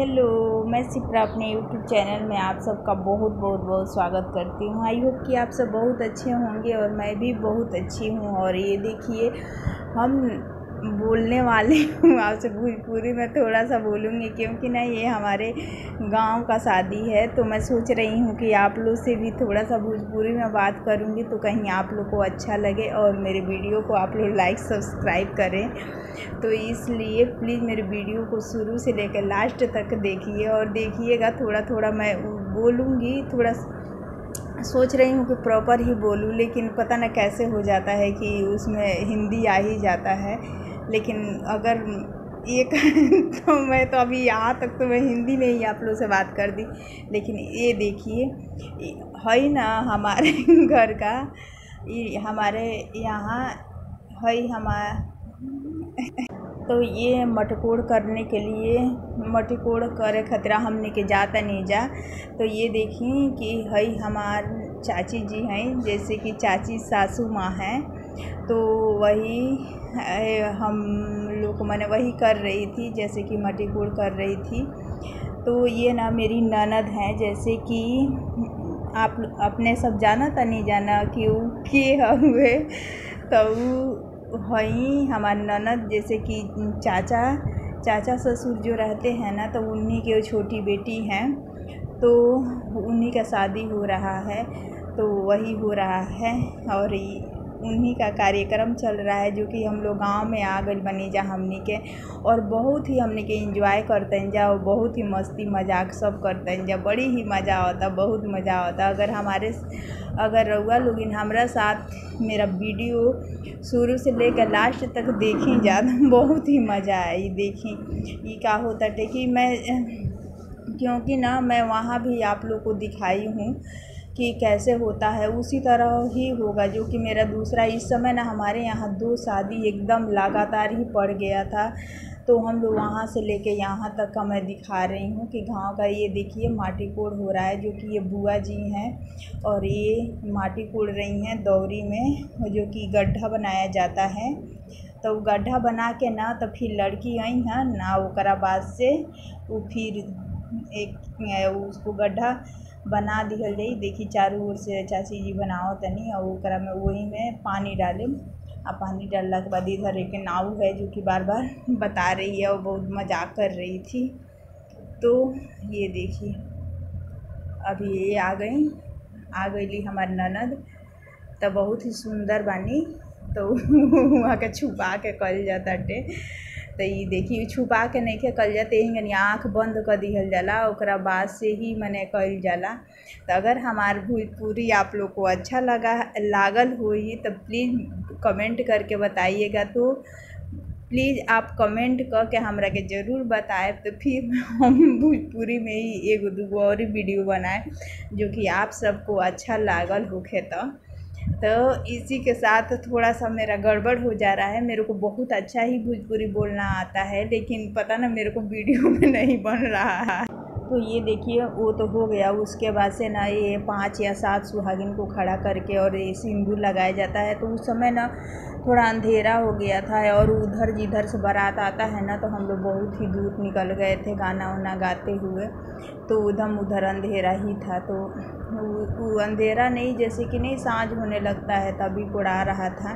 Hello, मैं शिप्रा अपने YouTube channel में आप सबका बहुत बहुत बहुत स्वागत करती हूँ। आई होप कि आप सब बहुत अच्छे होंगे और मैं भी बहुत अच्छी हूँ। और ये देखिए, हम बोलने वाले हूँ आपसे भोजपुरी में थोड़ा सा बोलूँगी, क्योंकि ना ये हमारे गांव का शादी है, तो मैं सोच रही हूँ कि आप लोग से भी थोड़ा सा भोजपुरी में बात करूँगी, तो कहीं आप लोग को अच्छा लगे और मेरे वीडियो को आप लोग लाइक सब्सक्राइब करें। तो इसलिए प्लीज़ मेरे वीडियो को शुरू से लेकर लास्ट तक देखिए और देखिएगा। थोड़ा थोड़ा मैं बोलूँगी, थोड़ा सोच रही हूँ कि प्रॉपर ही बोलूँ, लेकिन पता ना कैसे हो जाता है कि उसमें हिंदी आ ही जाता है। लेकिन अगर ये तो मैं तो अभी यहाँ तक तो मैं हिंदी में ही आप लोगों से बात कर दी। लेकिन ये देखिए है ना, हमारे घर का हमारे यहाँ है हमारा तो ये मटकोड़ करने के लिए मटकोड़ करे खतरा हमने के जाता नहीं जा। तो ये देखें कि है हमार चाची जी हैं, जैसे कि चाची सासू माँ हैं, तो वही हम लोग मैंने वही कर रही थी, जैसे कि मटकोड़ कर रही थी। तो ये ना मेरी ननद हैं, जैसे कि आप अपने सब जाना था नहीं जाना कि वो के हुए, तो वही हमारे ननद जैसे कि चाचा ससुर जो रहते हैं ना, तो उन्हीं की छोटी बेटी हैं, तो उन्हीं का शादी हो रहा है, तो वही हो रहा है और उन्हीं का कार्यक्रम चल रहा है, जो कि हम लोग गांव में आ गए बनी जा हमने के। और बहुत ही हमने के एंजॉय करते जा और बहुत ही मस्ती मजाक सब करते जा, बड़ी ही मज़ा होता, बहुत मज़ा होता। अगर रउआ लोग इन हमारा साथ मेरा वीडियो शुरू से लेकर लास्ट तक देखी जा, बहुत ही मज़ा आई। देखी ये क्या होता है कि मैं, क्योंकि ना मैं वहाँ भी आप लोग को दिखाई हूँ कि कैसे होता है, उसी तरह ही होगा। जो कि मेरा दूसरा इस समय ना हमारे यहाँ 2 शादी एकदम लगातार ही पड़ गया था, तो हम लोग वहाँ से लेके यहाँ तक का मैं दिखा रही हूँ कि गांव का। ये देखिए माटी कोड़ हो रहा है, जो कि ये बुआ जी हैं और ये माटी कोड़ रही हैं दौरी में, जो कि गड्ढा बनाया जाता है। तो गड्ढा बना के ना तो फिर लड़की आई हैं ना, ओकरा बाद से वो फिर एक उसको गड्ढा बना दिखल जाई। देखी चारों ओर से चाची जी बनाओ तनी और ओकरा में वही में पानी डाले, आ पानी डालला के बाद इधर एक नाव है, जो कि बार बार बता रही है और बहुत मजाक कर रही थी। तो ये देखिए अभी ये आ गई हमार ननद, तो बहुत ही सुंदर बानी, तो वहाँ के छुपा के कल जाता टे। तो ये देखिए छुपा के नहीं के कल जाते ही आँख बंद कर दिहल जाला, ओकरा बाद से ही मने कल जाला। तो अगर हमार भोजपुरी आप लोग को अच्छा लागल होई तो प्लीज़ कमेंट करके बताइएगा। तो प्लीज़ आप कमेंट करके हमरा के ज़रूर बताएं, तो फिर हम भोजपुरी में ही 1-2 और वीडियो बनाएं, जो कि आप सबको अच्छा लागल होखे। तो इसी के साथ थोड़ा सा मेरा गड़बड़ हो जा रहा है। मेरे को बहुत अच्छा ही भोजपुरी बोलना आता है, लेकिन पता ना मेरे को वीडियो में नहीं बन रहा है। तो ये देखिए वो तो हो गया, उसके बाद से ना ये 5 या 7 सुहागिन को खड़ा करके और ये सिंदूर लगाया जाता है। तो उस समय ना थोड़ा अंधेरा हो गया था और उधर जिधर से बारात आता है ना, तो हम लोग बहुत ही दूर निकल गए थे गाना वाना गाते हुए, तो उधर अंधेरा ही था। तो अंधेरा नहीं, जैसे कि नहीं सांझ होने लगता है तभी कोड़ा रहा था।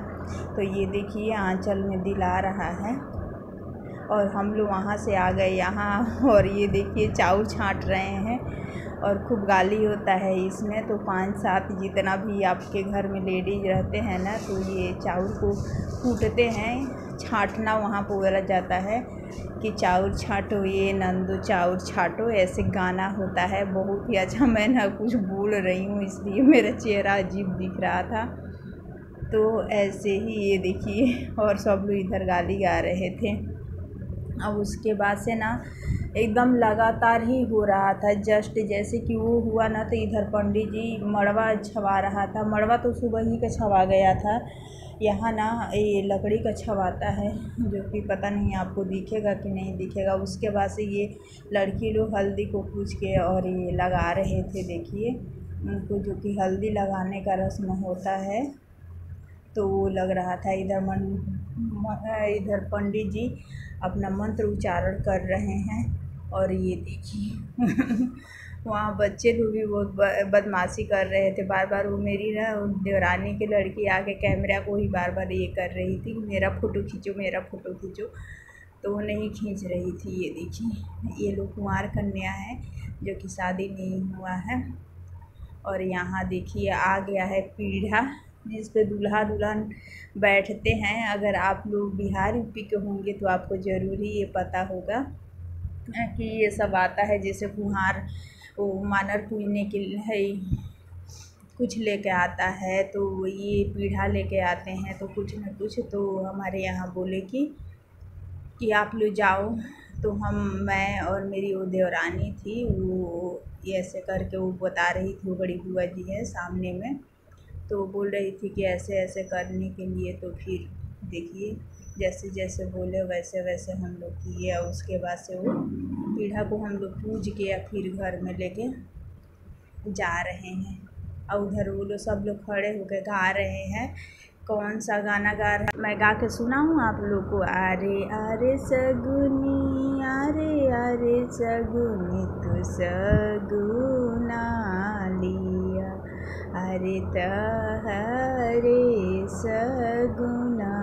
तो ये देखिए आंचल में दिला रहा है और हम लोग वहाँ से आ गए यहाँ, और ये देखिए चाउर छाँट रहे हैं और खूब गाली होता है इसमें। तो 5-7 जितना भी आपके घर में लेडीज रहते हैं ना, तो ये चाउर को कूटते हैं, छाँटना वहाँ बोला जाता है कि चाउर छाँटो, ये नंदो चाउर छाँटो, ऐसे गाना होता है। बहुत ही अच्छा, मैं ना कुछ बोल रही हूँ इसलिए मेरा चेहरा अजीब दिख रहा था। तो ऐसे ही ये देखिए और सब लोग इधर गाली गा रहे थे। अब उसके बाद से ना एकदम लगातार ही हो रहा था। जस्ट जैसे कि वो हुआ ना, तो इधर पंडित जी मड़वा छवा रहा था। मड़वा तो सुबह ही का छवा गया था, यहाँ ना ये लकड़ी का छवाता है, जो कि पता नहीं आपको दिखेगा कि नहीं दिखेगा। उसके बाद से ये लड़की लोग हल्दी को पूछ के और ये लगा रहे थे। देखिए उनको जो कि हल्दी लगाने का रस्म होता है, तो वो लग रहा था। इधर पंडित जी अपना मंत्र उच्चारण कर रहे हैं और ये देखिए वहाँ बच्चे लोग भी बहुत बदमाशी कर रहे थे। बार बार वो मेरी ना देवरानी की लड़की आके कैमरा को ही बार बार ये कर रही थी, मेरा फ़ोटो खींचो मेरा फ़ोटो खींचो, तो वो नहीं खींच रही थी। ये देखिए ये लोग कुंवार कन्या है जो कि शादी नहीं हुआ है। और यहाँ देखिए आ गया है पीढ़ा जिस पे दूल्हा दुल्हन बैठते हैं। अगर आप लोग बिहार यूपी के होंगे तो आपको ज़रूर ही ये पता होगा कि ये सब आता है, जैसे कुम्हार वो मानर पूजने के लिए कुछ लेके आता है तो ये पीढ़ा लेके आते हैं, तो कुछ न कुछ। तो हमारे यहाँ बोले कि आप लोग जाओ, तो मैं और मेरी वो देवरानी थी, वो ऐसे करके वो बता रही थी, वो बड़ी बुआ जी है सामने में, तो बोल रही थी कि ऐसे ऐसे करने के लिए। तो फिर देखिए जैसे जैसे बोले वैसे वैसे हम लोग किए। और उसके बाद से वो पीढ़ा को हम लोग पूज के या फिर घर में लेके जा रहे हैं। और उधर वो लोग सब लोग खड़े होकर गा रहे हैं। कौन सा गाना गा रहा है मैं गा के सुनाऊँ आप लोग को? अरे अरे सगुनी, अरे अरे सगुनी तू सगुना लिया, अरे तहरे सगुनवाए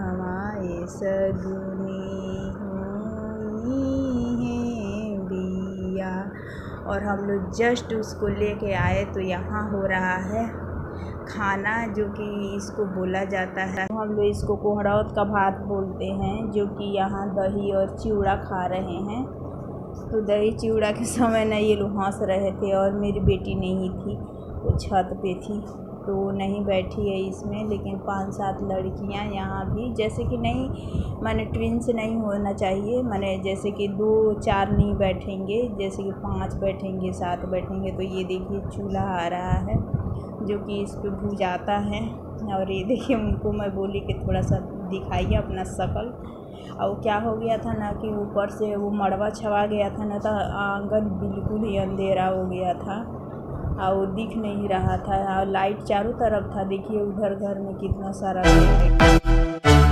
सगुनी होनी है बिया। और हम लोग जस्ट उसको लेके आए तो यहाँ हो रहा है खाना, जो कि इसको बोला जाता है, हम लोग इसको कोहरौत का भात बोलते हैं, जो कि यहाँ दही और चिवड़ा खा रहे हैं। तो दही चिवड़ा के समय ना ये लोग हंस रहे थे, और मेरी बेटी नहीं थी, वो छत पे थी तो वो नहीं बैठी है इसमें, लेकिन 5-7 लड़कियाँ यहाँ भी, जैसे कि नहीं माने ट्विंस नहीं होना चाहिए, माने जैसे कि 2-4 नहीं बैठेंगे, जैसे कि 5 बैठेंगे 7 बैठेंगे। तो ये देखिए चूल्हा आ रहा है जो कि इस पे भुजाता है। और ये देखिए उनको मैं बोली कि थोड़ा सा दिखाइए अपना शकल। और क्या हो गया था ना कि ऊपर से वो मड़वा छवा गया था ना, तो आंगन बिल्कुल ही अंधेरा हो गया था और दिख नहीं रहा था, और लाइट चारों तरफ था। देखिए उधर घर में कितना सारा